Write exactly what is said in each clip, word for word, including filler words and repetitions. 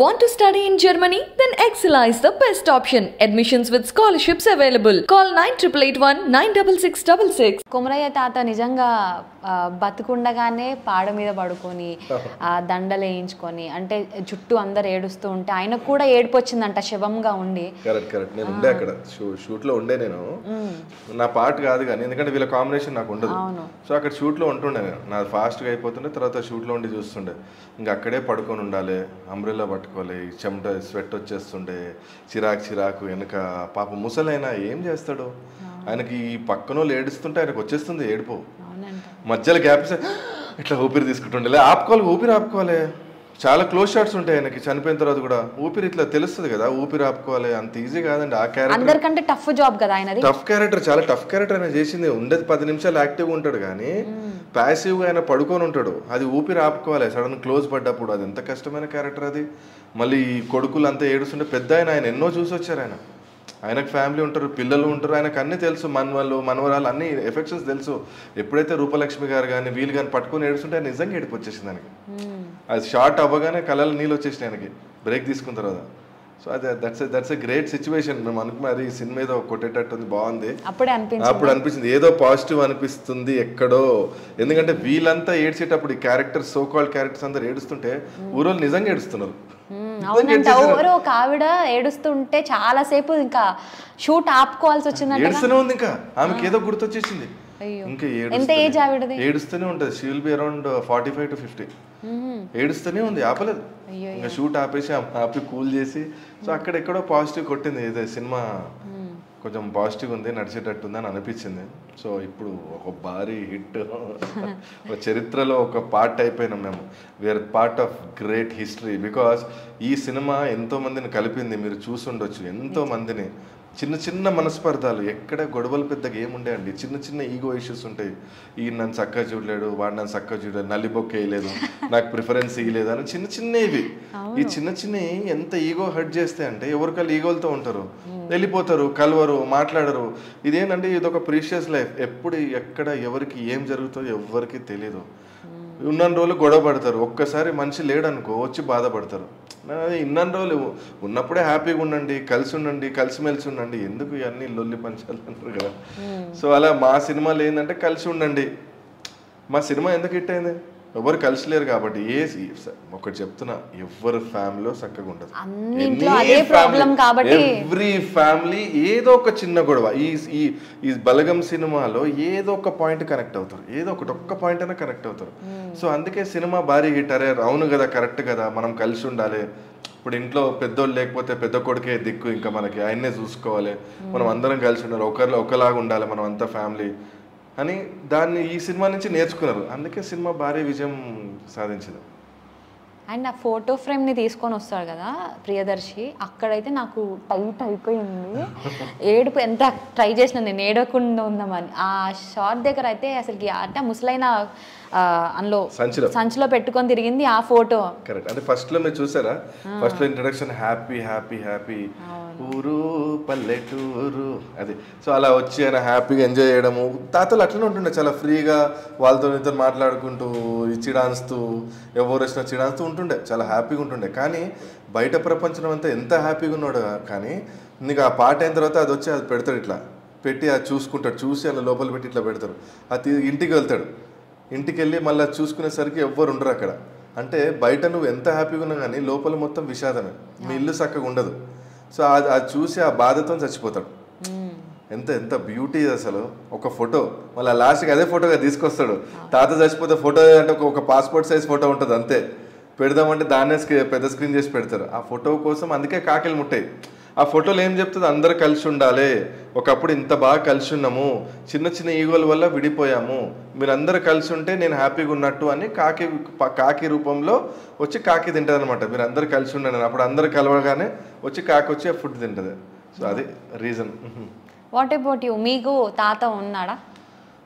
Want to study in Germany? Then Excella is the best option. Admissions with scholarships available. Call nine eight eight one nine six six six six. Komraya tata nijanga batukundagane paada meeda padukoni dandalu einchukoni ante chuttu andaru edustu unte ayina kuda edpu vachindanta shivamga undi. Correct correct. Nenu unde akada shoot lo unde nenu. Na part kaadu gaani endukante villa combination naaku undadu. So akada shoot lo untunde nenu. Na fast ga ayipothunde tarvata shoot lo undi chustunde. Inga akkade padukoni undale umbrella Chamda, sweat to chest on day, Chirak Chiraku, Yanaka, Papa Musalena, aim Jastado, Anaki Pacano ladies to take a chest on the Edpo. Majel Gap said, It'll hope this could only up call, whoop it up call, Chala close shots on day, and a kitchen painter of the Guda, whoop it, tell us together, whoop it up call, and Thiziga and our character. Undercount a tough job, Gadana. Tough character, Chala, tough character, and a Jason, the Undead Padinimshal active wounded Gani. Passive and a Paduko Nuntado. As the whoopir up call, a sudden close but Dapuda, then the customer character, the Mali Kodukul and the Edison Pedda and no juice of Charana. I have a family under Pillar Unter and a Kanye Telso, Manuel, Manuel, and affections Delso, a Preta Rupalakshmi Gargan, a Wheelgun, Patkun Edison, and Izangate Pochesan. As short Abagan, a Kalal Nilo Chestanaki. Break this Kundrada. So that's a, that's a great situation. Manukmari cinema ఏదో కొట్టేటట్టుంది బాగుంది అప్పుడు అనిపిస్తుంది అప్పుడు అనిపిస్తుంది ఏదో positive అనిపిస్తుంది ఎక్కడో ఎందుకంటే వీళ్ళంతా ఏడ్చేటప్పుడు క్యారెక్టర్ సో కాల్డ్ క్యారెక్టర్స్ అందరూ ఏడుస్తుంటే ఊరోలు నిజంగా ఏడుస్తున్నారు అవునంట ఊరో కావిడ ఏడుస్తుంటే చాలా సేపు ఇంకా షూట్ ఆపుకోవాల్సి వచ్చిందంట ఏడుస్తూనే ఉంది ఇంకా ఆమెకి ఏదో గుర్తొచ్చేసింది ఇంకా ఎంత ఏజ్ ఆవిడది ఏడుస్తూనే ఉంటది she will be around forty-five to fifty ఏడుస్తూనే ఉంది ఆపలేదు ఇంకా షూట్ ఆపేసి ఆపి కూల్ చేసి సో అక్కడ ఎక్కడో పాజిటివ్ కొట్టింది ఏదో సినిమా కొంచెం పాజిటివ్ ఉంది నడిచేటట్టు ఉందని అనిపించింది సో ఇప్పుడు ఒక భారీ హిట్ ఒక చరిత్రలో ఒక పార్ట్ అయిపోయినాం మేము we are part of great history because ఈ సినిమా ఎంతో మందిని కలిపింది మీరు చూసుండొచ్చు ఎంతో మందిని చిన్న చిన్న మనస్పర్ధాలు ఎక్కడ గొడవలు పెద్దగా ఏముండేయండి చిన్న చిన్న ఈగో ఇష్యూస్ ఉంటాయి ఈ నన్ను చక్కగా చూడలేడు వాడు నన్ను చక్కగా చూడలేదు నల్లిబొక్క వేయలేదు నాకు ప్రిఫరెన్స్ ఇవ్వలేదు అని చిన్న చిన్నవి ఈ చిన్న చిన్న ఎంత ఈగో హర్ట్ చేస్తాయి అంటే ఎవరికల్ ఈగోలతో ఉంటారు వెళ్ళిపోతారు కలవరు మాట్లాడరు ఇదేంటంటే ఇదొక ప్రీషియస్ లైఫ్ ఎప్పుడు ఎక్కడ ఎవరికి ఏం జరుగుతుందో ఎవరికి తెలియదు ఉన్నన్ని రోజులు గొడవ పడతారు ఒక్కసారి మనిషి లేడనుకో వచ్చి బాధపడతారు ఇన్నన్ని రోజులు ఉన్నప్పుడే హ్యాపీగా ఉండండి కలిసి ఉండండి కలిసిమెలిసి ఉండండి ఎందుకు ఇవన్నీ లొల్లి పంచాలు అంటారు కదా సో అలా మా సినిమాలు ఏంటంటే కలిసి ఉండండి మా సినిమా ఎందుకు హిట్ అయింది ఎవరు కలిసి లేరు కాబట్టి ఏ ఒకటి చెప్తున్నా ఎవరు ఫ్యామిలీలో చక్కగా ఉండదు ఎవ్రీ ఫ్యామిలీ ఏదో ఒక చిన్న గొడవ ఈ ఈ బలగం సినిమాలో ఏదో ఒక పాయింట్ కనెక్ట్ అవుతారు ఏదో ఒకటి ఒక్క పాయింట్ అయినా కనెక్ట్ అవుతారు సో అందుకే సినిమా భారీ హిట్ అరే అవును కదా కరెక్ట్ కదా మనం కలిసి ఉండాలి ఇప్పుడు ఇంట్లో పెద్దోళ్ళు లేకపోతే పెద్ద కొడుకే దిక్కు ఇంకా మనకి ఆయన్నే చూసుకోవాలి మనం అందరం కలిసి ఉండాలి ఒకరిలో ఒకలాగా ఉండాలి మనం అంతా ఫ్యామిలీ అని దాన్ని ఈ సినిమా నుంచి నేర్చుకున్నారు అందుకే సినిమా భారీ విజయం సాధించింది అండ్ ఆ ఫోటో ఫ్రేమ్ని తీసుకొని వస్తాడు కదా ప్రియదర్శి అక్కడైతే నాకు టైట్ అయిపోయింది ఏడుపు ఎంత ట్రై చేసినా నేను ఏడకుండా ఉందామని ఆ షార్ట్ దగ్గర అయితే అసలుకి ఆట ముసలైన అందులో సంచిలో పెట్టుకొని తిరిగింది ఆ ఫోటో కరెక్ట్ అంటే ఫస్ట్ లో మీరు చూసారా ఫస్ట్ లో ఇంట్రడక్షన్ హ్యాపీ హ్యాపీ హ్యాపీ ఊరు పల్లెటూరు అది సో అలా వచ్చి ఆయన హ్యాపీగా ఎంజాయ్ చేయడము తాతలు అట్లనే ఉంటుండే చాలా ఫ్రీగా వాళ్ళతో ఇద్దరు మాట్లాడుకుంటూ చిడాన్స్తూ ఎవరు వచ్చినా చిడాన్స్తూ ఉంటుండే చాలా హ్యాపీగా ఉంటుండే కానీ బయట ప్రపంచం అంతా ఎంత హ్యాపీగా ఉన్నాడు కానీ నీకు ఆ పాట అయిన తర్వాత అది వచ్చి అది పెడతాడు ఇట్లా పెట్టి అది చూసుకుంటాడు చూసి అలా లోపల పెట్టి ఇట్లా పెడతారు అది ఇంటికి వెళ్తాడు ఇంటికి వెళ్ళి మళ్ళీ చూసుకునేసరికి ఎవ్వరు ఉండరు అక్కడ అంటే బయట నువ్వు ఎంత హ్యాపీగా ఉన్నా కానీ లోపల మొత్తం విషాదమే మీ ఇల్లు చక్కగా ఉండదు సో అది అది చూసి ఆ బాధతో చచ్చిపోతాడు ఎంత ఎంత బ్యూటీ అసలు ఒక ఫోటో మళ్ళీ లాస్ట్కి అదే ఫోటోగా తీసుకొస్తాడు తాత చచ్చిపోతే ఫోటో అంటే ఒక పాస్పోర్ట్ సైజ్ ఫోటో ఉంటుంది అంతే పెడదామంటే దాన్నే పెద్ద స్క్రీన్ చేసి పెడతారు ఆ ఫోటో కోసం అందుకే కాకిలు ముట్టాయి ఆ ఫోటోలు ఏం చెప్తుంది అందరు కలిసి ఉండాలి ఒకప్పుడు ఇంత బాగా కలిసి ఉన్నాము చిన్న చిన్న ఈగోల వల్ల విడిపోయాము మీరందరూ కలిసి ఉంటే నేను హ్యాపీగా ఉన్నట్టు అని కాకి కాకి రూపంలో వచ్చి కాకి తింటుంది అనమాట మీరు అందరు కలిసి ఉండండి అప్పుడు అందరు కలవగానే వచ్చి కాకి వచ్చి ఆ ఫుడ్ తింటుంది సో అది రీజన్ వాట్ అబౌట్ యు మీకు తాత ఉన్నాడా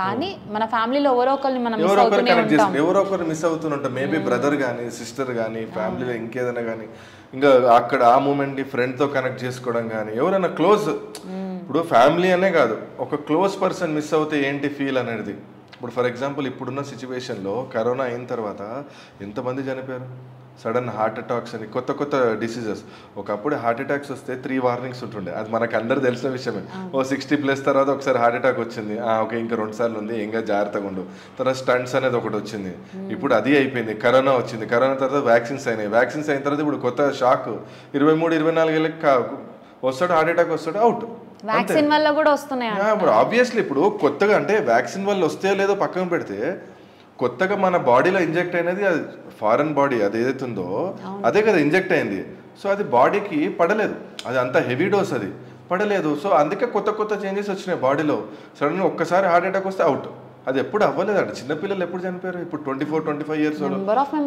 kaani mana family lo evaro okalni manam miss avutune untam. Evaro okkaru miss avutununta maybe brother gaani sister gaani family lo inkedana gaani inga akkada aa moment ni friend tho connect chesukodam gaani evarana close ippudu family ane kaadu oka close person miss avute enti feel anedi. For example, in this situation, corona in tarvata, enta mandi chanipoyaru. Sudden heart attacks and kotta kotta diseases. Okappudu heart attacks vaste three warnings untunde. Adi manaku andaru telusina vishayame. Oh, sixty plus tarvata okasari heart attack vachindi. Ah, okay, inka rendu saarlu undi, enga jagrattaga undu. Tarvata stunts anedi okati vachindi. Ippudu adi ayipindi. Corona vachindi. Corona tarvata vaccines ayinayi. Vaccines ayin tarvata ippudu kotta shock. twenty-three twenty-four yellaki ostadu heart attack ostadu out. Vaccine valla kuda vastunnayi. Yeah, but obviously ippudu kottaga ante vaccine valla vastayo ledo pakkam pedte kottaga mana body lo inject ayinadi adi foreign body adi edaitundo ade kada inject ayindi. So adi body ki padaledu. Adi anta heavy dose adi. Padaledu. So andike kotta kotta changes vachinayi body lo. Suddenly okkasari heart attack vaste out. Adi eppudu avvaledu adi chinna pillalu eppudu chanipoyaru ippudu twenty-four twenty-five years old.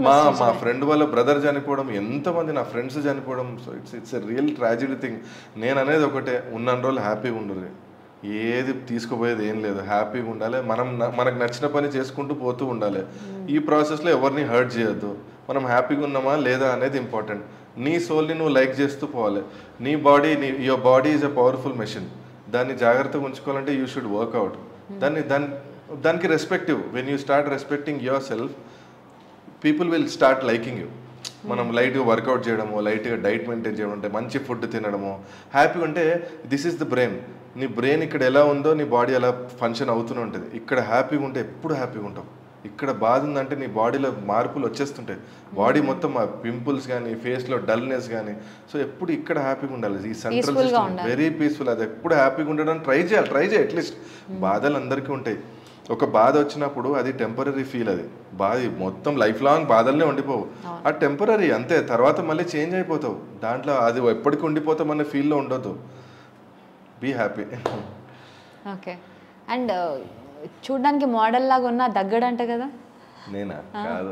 Ma ma friend valla brother janipodam enta mandi na friends janipodam. So it's it's a real tragedy thing. Nenu anedi okate unnan roll happy ga undare. ఏది తీసుకోబోయేది ఏం లేదు, హ్యాపీగా ఉండాలి, మనం మనకు నచ్చిన పని చేసుకుంటూ పోతూ ఉండాలి. ఈ ప్రాసెస్లో ఎవరిని హర్ట్ చేయొద్దు, మనం హ్యాపీగా ఉన్నామా లేదా అనేది ఇంపార్టెంట్. నీ సోల్ని నువ్వు లైక్ చేస్తూ పోవాలి. నీ బాడీ నీ your body is a powerful machine, దాన్ని జాగ్రత్తగా ఉంచుకోవాలంటే యూ షుడ్ వర్క్అవుట్. దాన్ని దాని దానికి respective when you start respecting your self people will start liking you. మనం లైట్గా వర్కౌట్ చేయడము, లైట్గా డైట్ మెయింటైన్ చేయడం, అంటే మంచి ఫుడ్ తినడము, హ్యాపీగా ఉంటే దిస్ ఈజ్ ద బ్రెయిన్. నీ బ్రెయిన్ ఇక్కడ ఎలా ఉందో నీ బాడీ అలా ఫంక్షన్ అవుతూనే ఉంటుంది. ఇక్కడ హ్యాపీగా ఉంటే ఎప్పుడు హ్యాపీగా ఉంటావు, ఇక్కడ బాధ ఉందంటే నీ బాడీలో మార్పులు వచ్చేస్తుంటాయి. బాడీ మొత్తం ఆ పింపుల్స్ కానీ ఫేస్లో డల్నెస్ కానీ. సో ఎప్పుడు ఇక్కడ హ్యాపీగా ఉండాలి. ఈ సెంట్రల్ సిస్టమ్ వెరీ పీస్ఫుల్, అది ఎప్పుడు హ్యాపీగా ఉండడానికి ట్రై చేయాలి. ట్రై చేయాలి అట్లీస్ట్. బాధలు అందరికీ ఉంటాయి. ఒక బాధ వచ్చినప్పుడు అది టెంపరీ ఫీల్, అది బాధ మొత్తం లైఫ్ లాంగ్ బాధలనే ఉండిపోవు. ఆ టెంపరీ అంతే, తర్వాత మళ్ళీ చేంజ్ అయిపోతావు. దాంట్లో అది ఎప్పటికీ ఉండిపోతాం అనే ఫీల్లో ఉండదు. Be happy. ఓకే. అండ్ చూడడానికి మోడల్ లాగా ఉన్న దగ్గడ అంట కదా, నేనా కాదు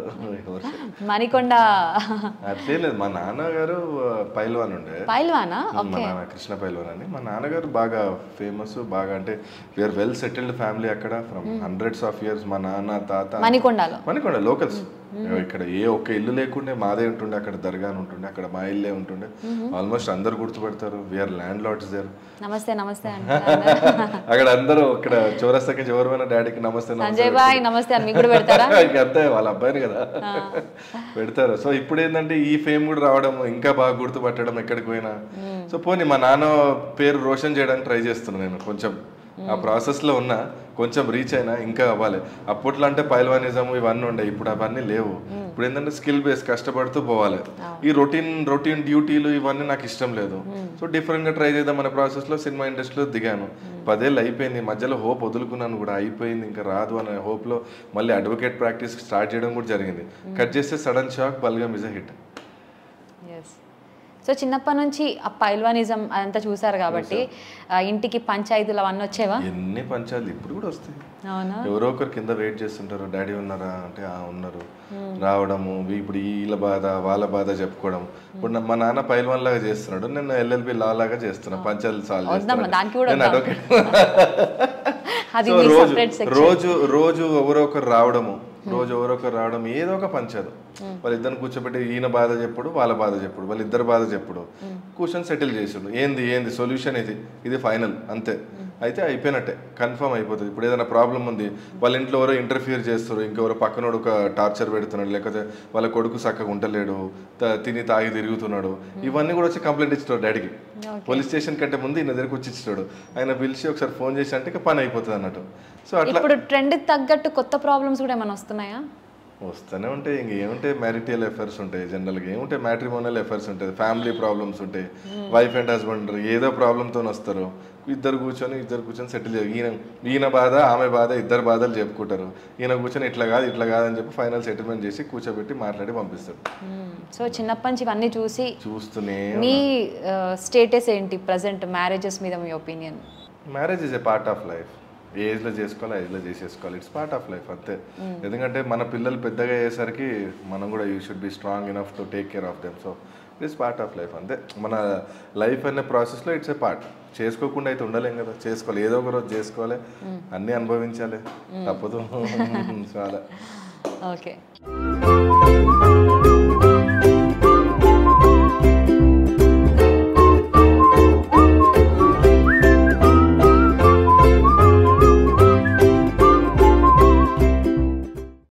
మణికొండ. అట్లే లేదు, మా నాన్నగారు పైల్వాన్ ఉండే. పైల్వానా? మా నాన్న కృష్ణ పైల్వాన్ అని. మా నాన్నగారు బాగా ఫేమస్, బాగా అంటే వీఆర్ వెల్ సెటిల్డ్ ఫ్యామిలీ అక్కడ ఫ్రమ్ హండ్రెడ్స్ ఆఫ్ ఇయర్స్. మా నాన్న తాత మణికొండలో, మణికొండ లోకల్స్. ఇక్కడ ఏ ఒక్క ఇల్లు లేకుండే మాదే ఉంటుండే, అక్కడ దర్గాన్ ఉంటుండే, అక్కడ మా ఇల్లే ఉంటుండే. ఆల్మోస్ట్ అందరు గుర్తుపెడతారు, వీఆర్ ల్యాండ్ లార్డ్స్ దేర్. నమస్తే నమస్తే అక్కడ అందరూ, ఇక్కడ చౌరస్తాకి ఎవరైనా డాడీకి నమస్తే అంతే, వాళ్ళ అబ్బాయిని కదా పెడతారు. సో ఇప్పుడు ఏంటంటే ఈ ఫేమ్ కూడా రావడం, ఇంకా బాగా గుర్తుపట్టడం ఎక్కడికి పోయినా. సో పోనీ మా నాన్న పేరు రోషన్ చేయడానికి ట్రై చేస్తున్నాను నేను, కొంచెం ఆ ప్రాసెస్లో ఉన్నా, కొంచెం రీచ్ అయినా ఇంకా అవ్వాలి. అప్పట్లో అంటే పైల్వానిజం ఇవన్నీ ఉండే, ఇప్పుడు అవన్నీ లేవు. ఇప్పుడు ఏంటంటే స్కిల్ బేస్, కష్టపడుతూ పోవాలి. ఈ రొటీన్ రొటీన్ డ్యూటీలు ఇవన్నీ నాకు ఇష్టం లేదు. సో డిఫరెంట్గా ట్రై చేద్దాం అనే ప్రాసెస్లో సినిమా ఇండస్ట్రీలో దిగాను. పదేళ్ళు అయిపోయింది, మధ్యలో హోప్ వదులుకున్నాను కూడా, అయిపోయింది ఇంకా రాదు అనే హోప్లో మళ్ళీ అడ్వకేట్ ప్రాక్టీస్ స్టార్ట్ చేయడం కూడా జరిగింది. కట్ చేస్తే sudden shock, Balagam is a hit. So చిన్నప్పటి నుంచి ఆ పైల్వానిజం అదంతా చూసారు కాబట్టి ఇంటికి పంచాయతీలు అవన్నీ వచ్చేవా? ఎన్ని పంచాయతీలు ఇప్పుడు కూడా వస్తాయి. అవునా? ఎవరో ఒకరు కింద వెయిట్ చేస్తుంటారు, డాడీ ఉన్నారా అంటే ఆ ఉన్నారు రావడము, ఇప్పుడు వీళ్ళ బాధ వాళ్ళ బాధ చెప్పుకోవడం. ఇప్పుడు మా నాన్న పైల్వాన్ లాగా చేస్తున్నాడు, నేను ఎల్ఎల్బి లా లాగా చేస్తున్నా, పంచాయతీలు సాల్వ్ చేస్తున్నాను. రోజు రోజు ఎవరో ఒకరు రావడము, రోజు ఎవరో ఒకరు రావడం, ఏదో ఒక పంచాయతీ. వాళ్ళిద్దరిని కూర్చోబెట్టి ఈయన బాధ చెప్పుడు, వాళ్ళ బాధ చెప్పుడు, వాళ్ళిద్దరు బాధ చెప్పుడు, క్వశ్చన్ సెటిల్ చేసాడు. ఏంది ఏంది సొల్యూషన్, ఇది ఇది ఫైనల్ అంతే, అయితే అయిపోయినట్టే, కన్ఫర్మ్ అయిపోతుంది. ఇప్పుడు ఏదైనా ప్రాబ్లం ఉంది, వాళ్ళ ఇంట్లో ఎవరో ఇంటర్ఫియర్ చేస్తారు, ఇంకెవరో పక్కనోడు ఒక టార్చర్ పెడుతున్నాడు, లేకపోతే వాళ్ళ కొడుకు చక్కగా ఉండలేడు, తిని తాగి తిరుగుతున్నాడు, ఇవన్నీ కూడా వచ్చి కంప్లైంట్ ఇచ్చాడు డాడీకి. పోలీస్ స్టేషన్ కంటే ముందు ఈయన దగ్గరికి వచ్చి ఇచ్చాడు. ఆయన పిలిచి ఒకసారి ఫోన్ చేసి అంటే పని అయిపోతుంది అన్నట్టు. సో అట్లా ఇప్పుడు ట్రెండ్ తగ్గట్టు కొత్త ప్రాబ్లమ్స్ కూడా ఏమైనా వస్తున్నాయా? వస్తూనే ఉంటాయి. ఇంకేముంటాయి, మ్యారిటల్ ఎఫైర్స్ ఉంటాయి, జనరల్గా ఏముంటాయి, మ్యాట్రిమోనల్ ఎఫైర్స్ ఉంటాయి, ఫ్యామిలీ ప్రాబ్లమ్స్ ఉంటాయి, వైఫ్ అండ్ హస్బెండ్ ఏదో ప్రాబ్లంతో వస్తారు, ఇద్దరు కూర్చొని ఇద్దరు కూర్చొని సెటిల్ చేయాలి. ఈయన ఈయన బాధ ఆమె బాధ ఇద్దరు బాధలు చెప్పుకుంటారు, ఈయన కూర్చొని ఇట్లా కాదు ఇట్లా కాదని చెప్పి ఫైనల్ సెటిల్మెంట్ చేసి కూర్చోబెట్టి మాట్లాడి పంపిస్తారు. సో చిన్నప్పటి నుంచి ఇవన్నీ చూసి చూస్తూనే. మీ స్టేటస్ ఏంటి ప్రెసెంట్ మ్యారేజెస్ మీద, మీ opinion? Marriage is a part of life. ఏజ్లో చేసుకోవాలి ఏజ్లో చేసేసుకోవాలి. ఇట్స్ పార్ట్ ఆఫ్ లైఫ్ అంతే. ఎందుకంటే మన పిల్లలు పెద్దగా అయ్యేసరికి మనం కూడా you should be strong enough to take care of them. So it's part of life అంతే. మన లైఫ్ అనే ప్రాసెస్లో ఇట్స్ ఏ పార్ట్. చేసుకోకుండా అయితే ఉండలేం కదా, చేసుకోవాలి, ఏదో ఒక రోజు చేసుకోవాలి, అన్నీ అనుభవించాలి, తప్పదు చాలా. ఓకే.